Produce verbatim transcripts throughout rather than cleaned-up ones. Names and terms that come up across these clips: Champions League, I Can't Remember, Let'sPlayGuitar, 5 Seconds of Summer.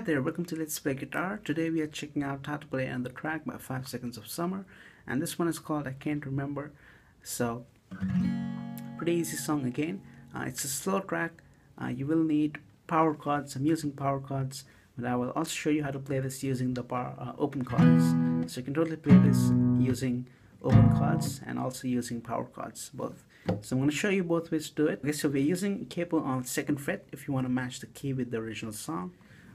Hi there, welcome to Let's Play Guitar. Today we are checking out how to play another track by five seconds of Summer, and this one is called I Can't Remember. So, pretty easy song again. Uh, it's a slow track. Uh, you will need power chords. I'm using power chords, but I will also show you how to play this using the bar, uh, open chords. So you can totally play this using open chords and also using power chords, both. So I'm going to show you both ways to do it. Okay, so we're using capo on second fret if you want to match the key with the original song.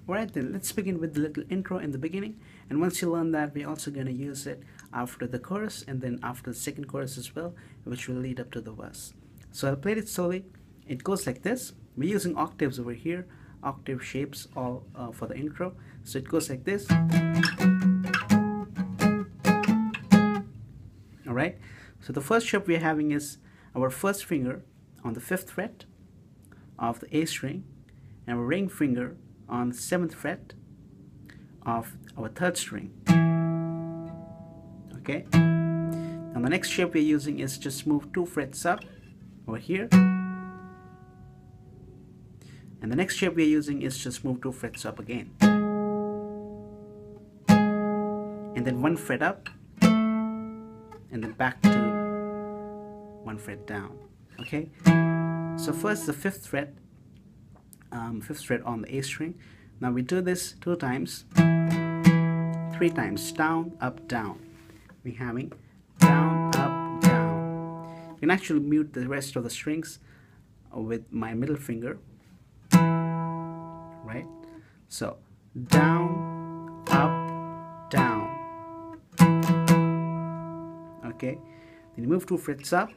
Alright then, let's begin with the little intro in the beginning, and once you learn that, we're also going to use it after the chorus and then after the second chorus as well, which will lead up to the verse. So I'll play it slowly. It goes like this. We're using octaves over here, octave shapes all uh, for the intro. So it goes like this. Alright, so the first shape we're having is our first finger on the fifth fret of the A string, and our ring finger on the seventh fret of our third string. Okay, now the next shape we're using is just move two frets up over here, and the next shape we're using is just move two frets up again, and then one fret up, and then back to one fret down. Okay, so first the fifth fret, Um, fifth fret on the A string. Now we do this two times, three times, down, up, down. We're having down, up, down. You can actually mute the rest of the strings with my middle finger, right? So down, up, down. Okay, then you move two frets up,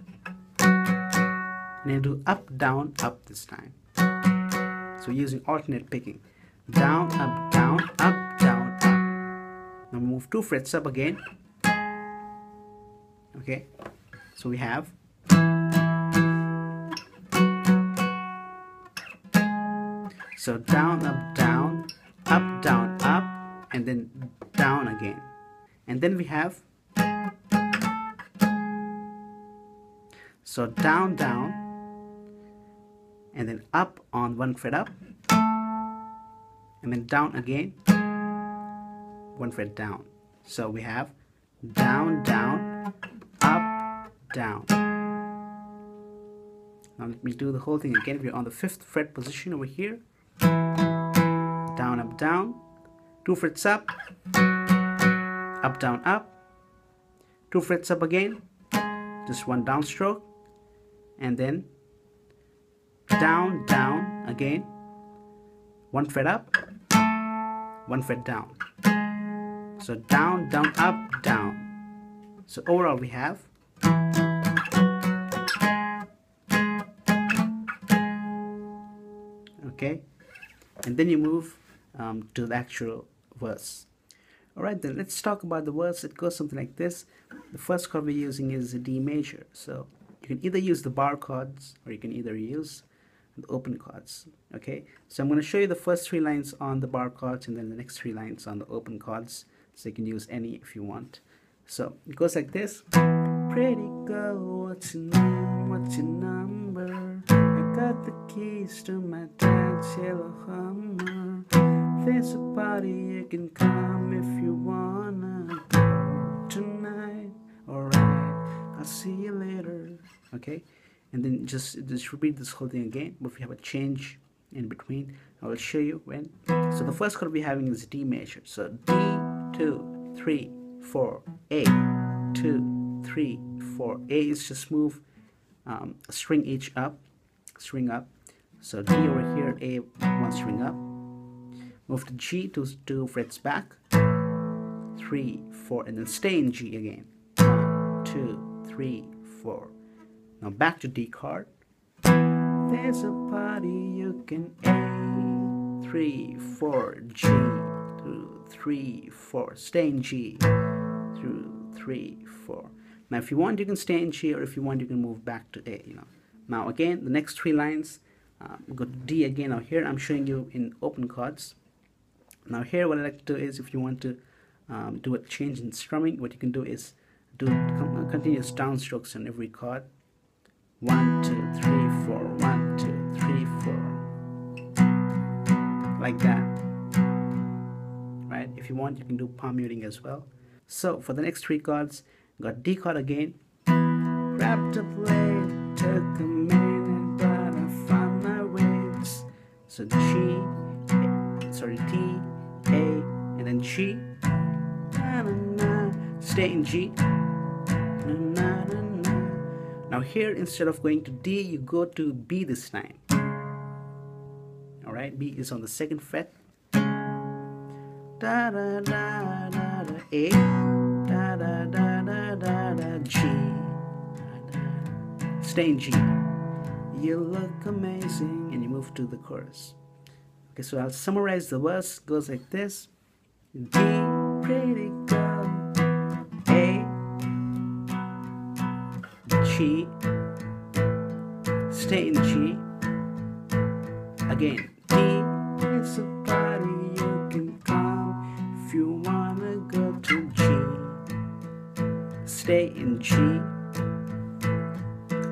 and you do up, down, up this time. So using alternate picking, down, up, down, up, down, up. Now move two frets up again. Okay, so we have so down, up, down, up, down, up, and then down again, and then we have so down, down, and then up on one fret up, and then down again, one fret down. So we have down, down, up, down. Now let me do the whole thing again. We're on the fifth fret position over here, down, up, down, two frets up, up, down, up, two frets up again, just one downstroke, and then down, down again, one fret up, one fret down. So down, down, up, down. So overall we have okay, and then you move um, to the actual verse. Alright then, let's talk about the verse. It goes something like this. The first chord we're using is a D major, so you can either use the bar chords or you can either use the open chords. Okay, so I'm going to show you the first three lines on the bar chords and then the next three lines on the open chords, so you can use any if you want. So it goes like this. Pretty girl, what's your name, what's your number? I got the keys to my dad's yellow Hummer. There's a party, you can come if you wanna tonight. Alright, I'll see you later. Okay, and then just, just repeat this whole thing again, but if you have a change in between, I will show you when. So the first chord we're having is D major. So D, two, three, four, A, two, three, four. A is just move um, a string each up, string up. So D over here, A, one string up. Move to G, two, two frets back, three, four, and then stay in G again. One, two, three, four. Now back to D chord. There's a party, you can A, three, four, G, two, three, four. Stay in G, two, three, four. Now if you want, you can stay in G, or if you want, you can move back to A, you know. Now again, the next three lines, um, go to D again. Now here I'm showing you in open chords. Now here what I like to do is, if you want to um, do a change in strumming, what you can do is do continuous downstrokes on every chord. One, two, three, four, one, two, three, four. Like that. If you want, you can do palm muting as well. So for the next three chords, got D chord again. Grabbed a blade, took a minute, but I found my ways. So G, A, sorry, D, A, and then G. Na, na, na. Stay in G. Na, na, na, na. Now here, instead of going to D, you go to B this time. Alright, B is on the second fret. Da da da da da A, da da da da da da G, da, da. Stay in G. You look amazing, and you move to the chorus. Okay, so I'll summarize the verse. Goes like this: D, pretty girl, A, G, stay in G. Again, D, it's a party. You can come if you wanna go to G. Stay in G.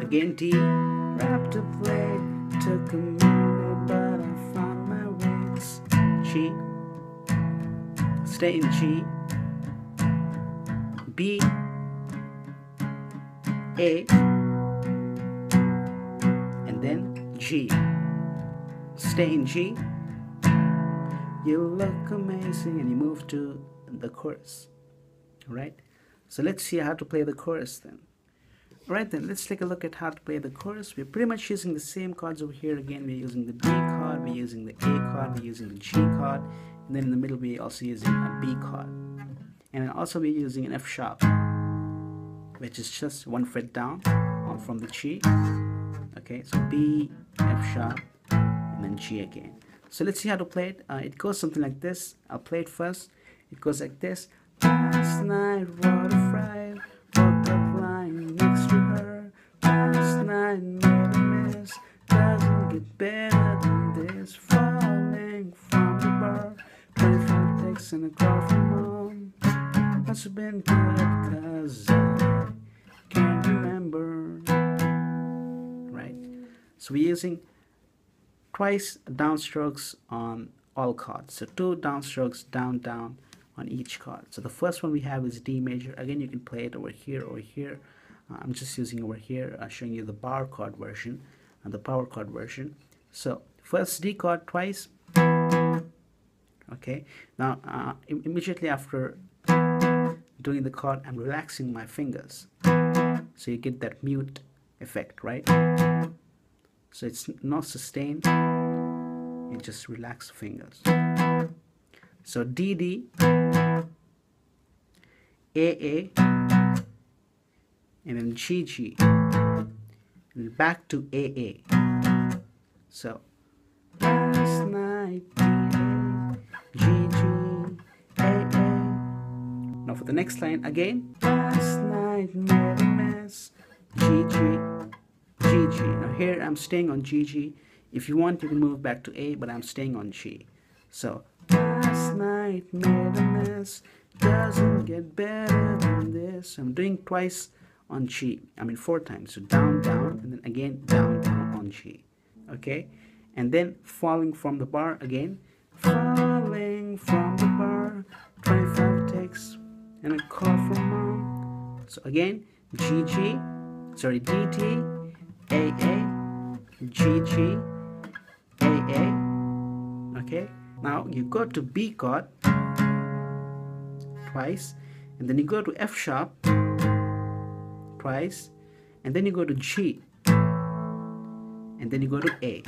Again, D, wrapped a plate, took a minute, but I found my ways. G, stay in G. B, A, and then G. Stay in G. You look amazing, and you move to the chorus. Alright, so let's see how to play the chorus then. Alright then, let's take a look at how to play the chorus. We're pretty much using the same chords over here again. We're using the D chord, we're using the A chord, we're using the G chord, and then in the middle we're also using a B chord. And also we're using an F sharp, which is just one fret down from the G. Okay, so B, F sharp, and then G again. So let's see how to play it. Uh, it goes something like this. I'll play it first. It goes like this. Last night, what a fright. Woke up lying next to her. Last night, made a miss. Doesn't get better than this. Falling from the bar. twenty-five texts and a call from home. Must have been good, cause I can't remember. Right. So we're using twice downstrokes on all chords. So two downstrokes down, down on each chord. So the first one we have is D major. Again, you can play it over here, over here. Uh, I'm just using over here, uh, showing you the bar chord version and the power chord version. So first D chord twice. Okay. Now uh, im- immediately after doing the chord, I'm relaxing my fingers. So you get that mute effect, right? So it's not sustained, you just relax the fingers. So D, D, A, A, and then G, G, and back to A, A. So last night, D, A, G, G, A, A. Now for the next line again, last night made a mess, G, G. G, G. Now here I'm staying on G, G. If you want, you can move back to A, but I'm staying on G. So last night made a mess, doesn't get better than this. I'm doing twice on G. I mean four times. So down, down, and then again down, down on G. Okay, and then falling from the bar again. Falling from the bar, twenty-five takes, and a call from mom. So again, G, G. Sorry, D, D. A, A, G, G, A, A. Okay, now you go to B chord twice, and then you go to F sharp twice, and then you go to G, and then you go to A.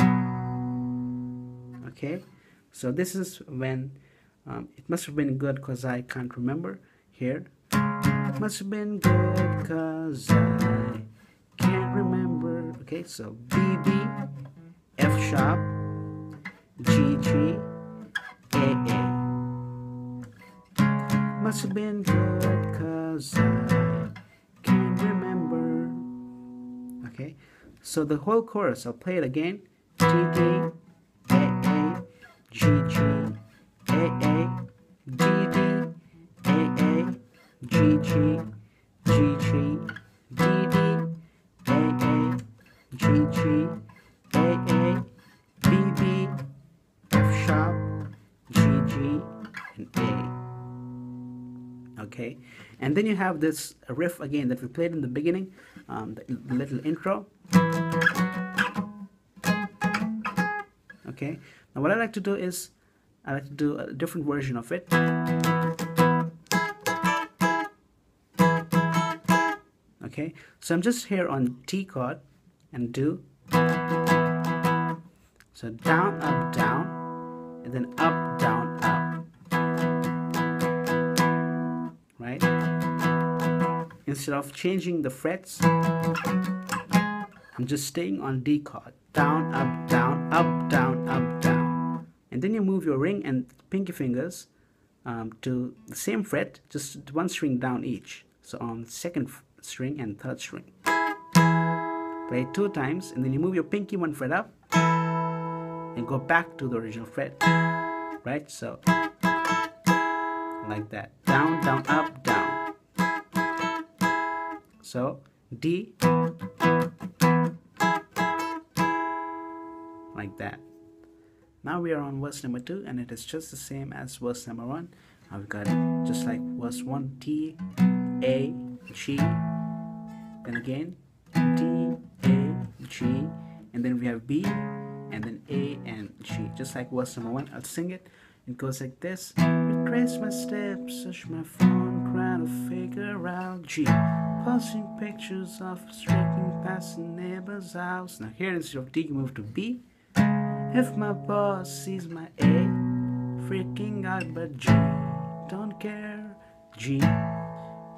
Okay, so this is when um, it must have been good because I can't remember here. It must have been good because I can't remember. Okay, so B, B, F sharp, G, G, A, A. Must have been good cause I can't remember. Okay, so the whole chorus, I'll play it again. D, D, A, A, G, G, A, A, D, D, A, A, G, G, G, G, D, D. G, G, A, A, B, B, F sharp, G, G, and A. okay? And then you have this riff again that we played in the beginning, um, the little intro. Okay, now what I like to do is I like to do a different version of it. Okay, so I'm just here on T chord and do. So down, up, down, and then up, down, up. Right? Instead of changing the frets, I'm just staying on D chord. Down, up, down, up, down, up, down. And then you move your ring and pinky fingers um, to the same fret, just one string down each. So on second string and third string. Play it two times, and then you move your pinky one fret up and go back to the original fret, right? So like that, down, down, up, down. So D, like that. Now we are on verse number two, and it is just the same as verse number one. Now we've got it just like verse one, T, A, G, then again D, A, G, and then we have B, and then A and G, just like verse number one. I'll sing it. It goes like this: retrace my steps, search my phone, try to figure out G, posting pictures of striking past neighbor's house. Now here instead of D, you move to B. If my boss sees my A, freaking out, but G, don't care, G.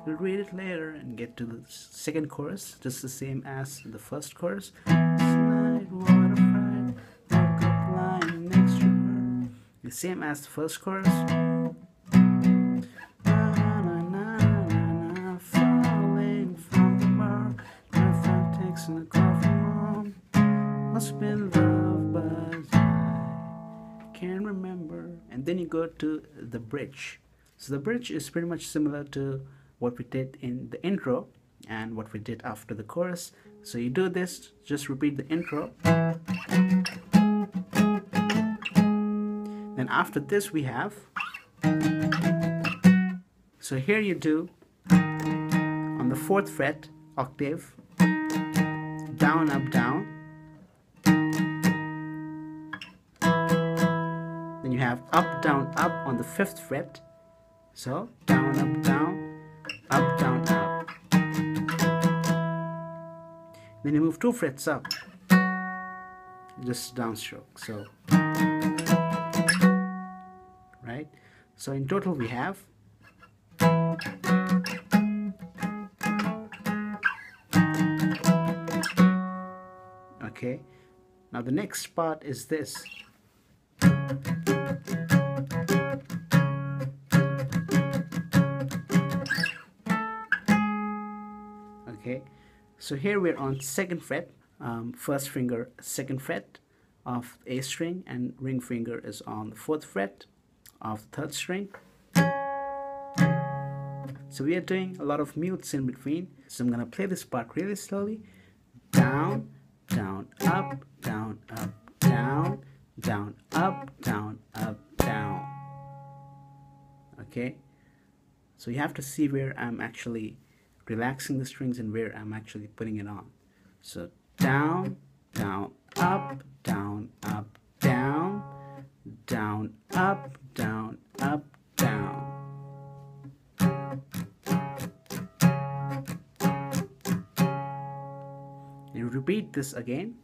We'll read it later and get to the second chorus, just the same as the first chorus. The same as the first chorus. Falling from the bar, my friend takes in a call from home. Must have been love, but I can't remember. And then you go to the bridge. So the bridge is pretty much similar to what we did in the intro and what we did after the chorus. So you do this, just repeat the intro. Then after this we have, so here you do on the fourth fret octave, down, up, down. Then you have up, down, up on the fifth fret. So down, up, down. Up, down, up. Then you move two frets up, just downstroke. So, right? So in total we have okay. Now the next part is this. Okay, so here we're on second fret, um, first finger, second fret of A string, and ring finger is on the fourth fret of the third string. So we are doing a lot of mutes in between. So I'm gonna play this part really slowly. Down, down, up, down, up, down, down, up, down, up, down. Okay, so you have to see where I'm actually relaxing the strings and where I'm actually putting it on. So down, down, up, down, up, down, down, up, down, up, down. And repeat this again.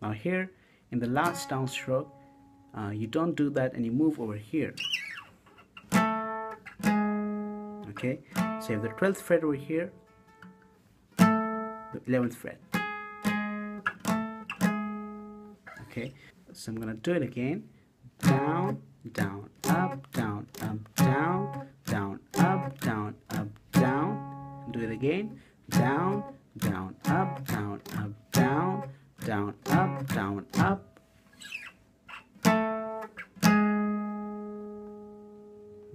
Now here in the last downstroke, uh, you don't do that and you move over here. Okay, so you have the twelfth fret over here, the eleventh fret. Okay, so I'm gonna do it again. Down, down, up, down, up, down, down, up, down, up, down. Do it again. Down, down, up, down, up, down, down, up, down, up.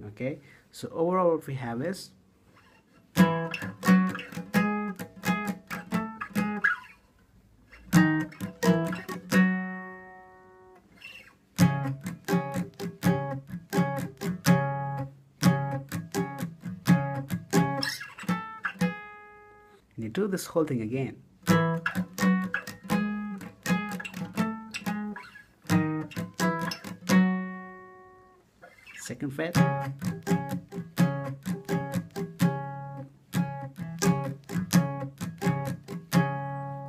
Okay. So overall what we have is, and you do this whole thing again. Second fret,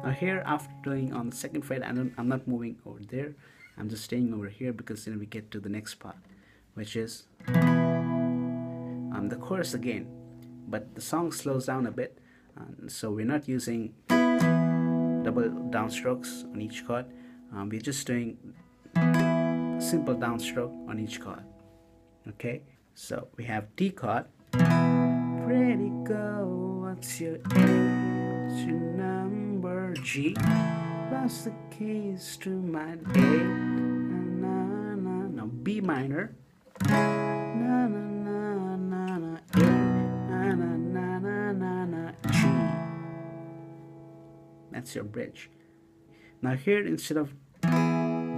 now here after doing on the second fret, I don't, I'm not moving over there, I'm just staying over here, because then we get to the next part, which is um, the chorus again, but the song slows down a bit, um, so we're not using double downstrokes on each chord, um, we're just doing simple downstroke on each chord. Okay, so we have D chord. Pretty girl, what's your age? What's your number? G. Pass the keys to my date. Na, na, na. Now B minor. Na na na na na. A. Na na na na na na. G. That's your bridge. Now here, instead of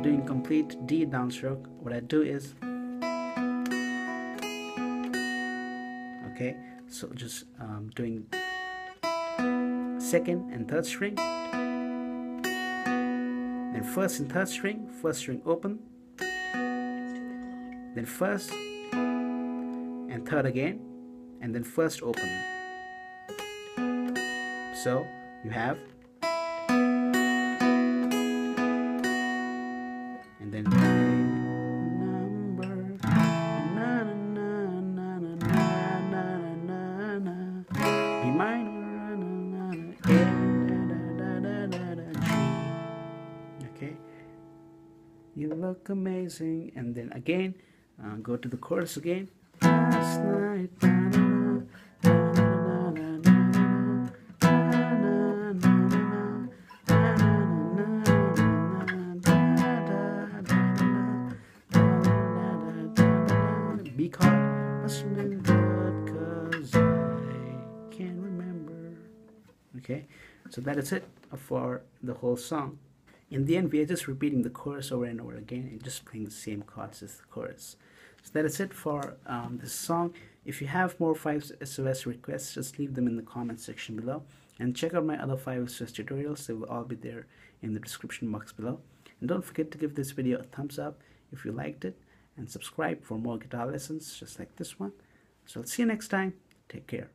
doing complete D downstroke, what I do is, okay, so just um, doing second and third string, then first and third string, first string open, then first and third again, and then first open. So you have, and then you look amazing, and then again, uh, go to the chorus again. Last night, B chord, must have been good, 'cause I can't remember. Okay, so that is it for the whole song. In the end, we are just repeating the chorus over and over again and just playing the same chords as the chorus. So that is it for um, this song. If you have more five S O S requests, just leave them in the comment section below. And check out my other five S O S tutorials, they will all be there in the description box below. And don't forget to give this video a thumbs up if you liked it. And subscribe for more guitar lessons just like this one. So I'll see you next time. Take care.